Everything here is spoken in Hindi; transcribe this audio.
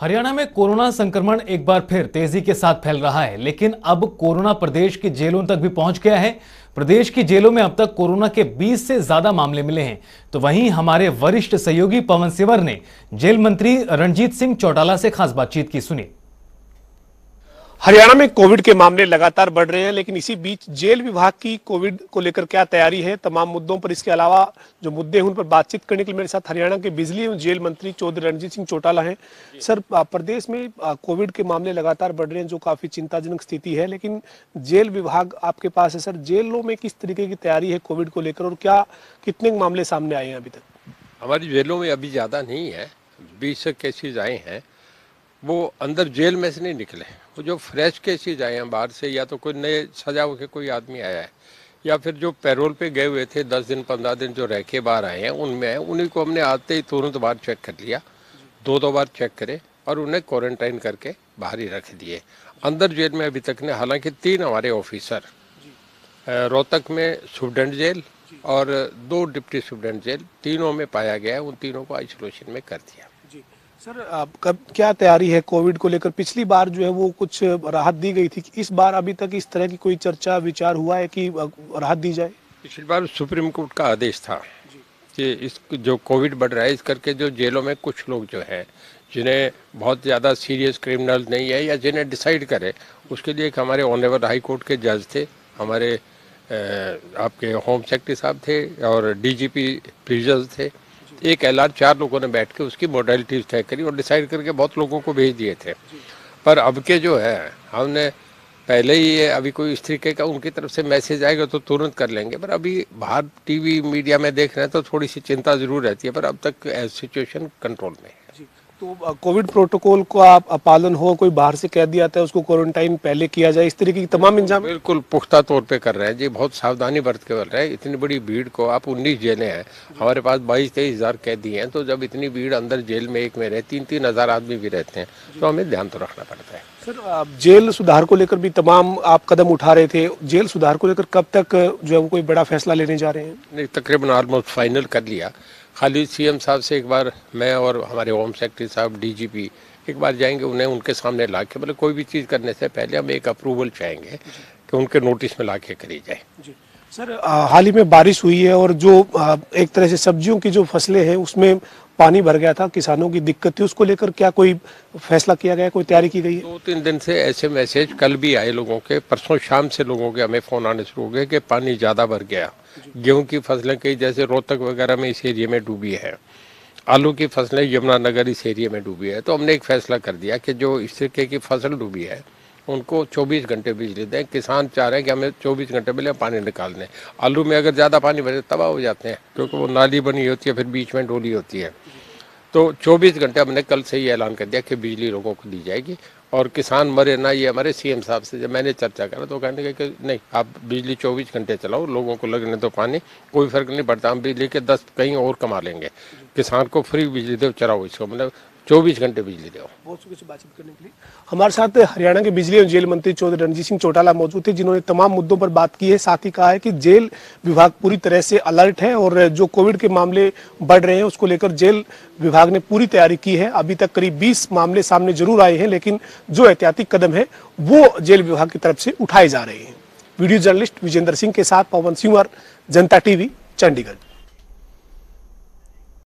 हरियाणा में कोरोना संक्रमण एक बार फिर तेजी के साथ फैल रहा है, लेकिन अब कोरोना प्रदेश की जेलों तक भी पहुंच गया है। प्रदेश की जेलों में अब तक कोरोना के 20 से ज्यादा मामले मिले हैं, तो वहीं हमारे वरिष्ठ सहयोगी पवन सिवर ने जेल मंत्री रणजीत सिंह चौटाला से खास बातचीत की, सुनी। हरियाणा में कोविड के मामले लगातार बढ़ रहे हैं, लेकिन इसी बीच जेल विभाग की कोविड को लेकर क्या तैयारी है, तमाम मुद्दों पर, इसके अलावा जो मुद्दे हैं उन पर बातचीत करने के लिए मेरे साथ हरियाणा के बिजली एवं जेल मंत्री चौधरी रणजीत सिंह चौटाला हैं। सर, प्रदेश में कोविड के मामले लगातार बढ़ रहे हैं, जो काफी चिंताजनक स्थिति है, लेकिन जेल विभाग आपके पास है, सर जेलों में किस तरीके की तैयारी है कोविड को लेकर और क्या कितने मामले सामने आए हैं अभी तक? हमारी जेलों में अभी ज्यादा नहीं है, 20 केसेज आए हैं, वो अंदर जेल में से नहीं निकले। वो जो फ्रेश केसेज आए हैं बाहर से, या तो कोई नए सजा होकर कोई आदमी आया है, या फिर जो पैरोल पे गए हुए थे 10 दिन 15 दिन जो रह के बाहर आए हैं, उनमें उन्हीं को हमने आते ही तुरंत बाहर चेक कर लिया, दो बार चेक करे और उन्हें क्वारंटाइन करके बाहर ही रख दिए। अंदर जेल में अभी तक ने, हालांकि 3 हमारे ऑफिसर रोहतक में सुप्रेंट जेल और 2 डिप्टी सुप्रेंट जेल, तीनों में पाया गया, उन तीनों को आइसोलेशन में कर दिया। सर, कब क्या तैयारी है कोविड को लेकर? पिछली बार जो है वो कुछ राहत दी गई थी, इस बार अभी तक इस तरह की कोई चर्चा विचार हुआ है कि राहत दी जाए? पिछली बार सुप्रीम कोर्ट का आदेश था कि इस जो कोविड बढ़ रहा है, इस करके जो जेलों में कुछ लोग जो हैं जिन्हें बहुत ज़्यादा सीरियस क्रिमिनल नहीं है या जिन्हें डिसाइड करे, उसके लिए एक हमारे ऑनरेबल हाई कोर्ट के जज थे, हमारे आपके होम सेक्रेटरी साहब थे और DGP प्रिजन्स थे, एक LR 4 लोगों ने बैठ के उसकी मोडलिटीज तय करी और डिसाइड करके बहुत लोगों को भेज दिए थे। पर अब के जो है हमने पहले ही अभी कोई इस तरीके का उनकी तरफ से मैसेज आएगा तो तुरंत कर लेंगे, पर अभी बाहर टीवी मीडिया में देख रहे हैं तो थोड़ी सी चिंता जरूर रहती है, पर अब तक सिचुएशन कंट्रोल में है। तो कोविड प्रोटोकॉल का पालन हो, कोई बाहर से कह दिया जाता है उसको क्वारंटाइन पहले किया जाए, इस तरीके की तमाम इंतजाम बिल्कुल पुख्ता तौर पे कर रहे हैं जी, बहुत सावधानी बरत के बल रहे हैं। इतनी बड़ी भीड़ को आप 19 जेलें हैं, हमारे पास 22-23 हज़ार कैदी हैं, तो जब इतनी भीड़ अंदर जेल में एक में रहे 3-3 हज़ार आदमी भी रहते हैं, तो हमें ध्यान तो रखना पड़ता है। सर, आप जेल सुधार को लेकर भी तमाम आप कदम उठा रहे थे, जेल सुधार को लेकर कब तक जो है वो कोई बड़ा फैसला लेने जा रहे हैं? तकरीबन ऑलमोस्ट फाइनल कर लिया, खाली CM साहब से एक बार मैं और हमारे होम सेक्रेटरी साहब DGP एक बार जाएंगे, उन्हें उनके सामने ला के, मतलब कोई भी चीज़ करने से पहले हम एक अप्रूवल चाहेंगे कि उनके नोटिस में ला के करी जाए। सर, हाल ही में बारिश हुई है और जो एक तरह से सब्जियों की जो फसलें हैं उसमें पानी भर गया था, किसानों की दिक्कत थी, उसको लेकर क्या कोई फैसला किया गया, कोई तैयारी की गई है? 2-3 दिन से ऐसे मैसेज कल भी आए लोगों के, परसों शाम से लोगों के हमें फ़ोन आने शुरू हो गए कि पानी ज़्यादा भर गया, गेहूं की फसलें कई जैसे रोहतक वगैरह में इस एरिया में डूबी है, आलू की फसलें यमुनानगर इस एरिया में डूबी है। तो हमने एक फैसला कर दिया कि जो इस तरीके की फसल डूबी है उनको 24 घंटे बिजली दें। किसान चाह रहे हैं कि हमें 24 घंटे पहले पानी निकाल दें। आलू में अगर ज़्यादा पानी भरे तबाह हो जाते हैं, क्योंकि वो नाली बनी होती है फिर बीच में डोली होती है। तो 24 घंटे हमने कल से ही ऐलान कर दिया कि बिजली लोगों को दी जाएगी और किसान मरे ना, ये हमारे CM साहब से जब मैंने चर्चा करा तो कहने के नहीं, आप बिजली 24 घंटे चलाओ, लोगों को लगने दो पानी, कोई फ़र्क नहीं पड़ता, हम बिजली के 10 कहीं और कमा लेंगे, किसान को फ्री बिजली दो, चराओ इसको, मतलब 24 घंटे बिजली दो। बहुत शुक्रिया बातचीत करने के लिए। हमारे साथ हरियाणा के बिजली और जेल मंत्री चौधरी रणजीत सिंह चौटाला मौजूद थे, जिन्होंने तमाम मुद्दों पर बात की है, साथ ही कहा है कि जेल विभाग पूरी तरह से अलर्ट है और जो कोविड के मामले बढ़ रहे हैं उसको लेकर जेल विभाग ने पूरी तैयारी की है। अभी तक करीब 20 मामले सामने जरूर आए हैं, लेकिन जो एहतियाती कदम है वो जेल विभाग की तरफ से उठाए जा रहे हैं। वीडियो जर्नलिस्ट विजेंद्र सिंह के साथ पवन सिवर, जनता TV, चंडीगढ़।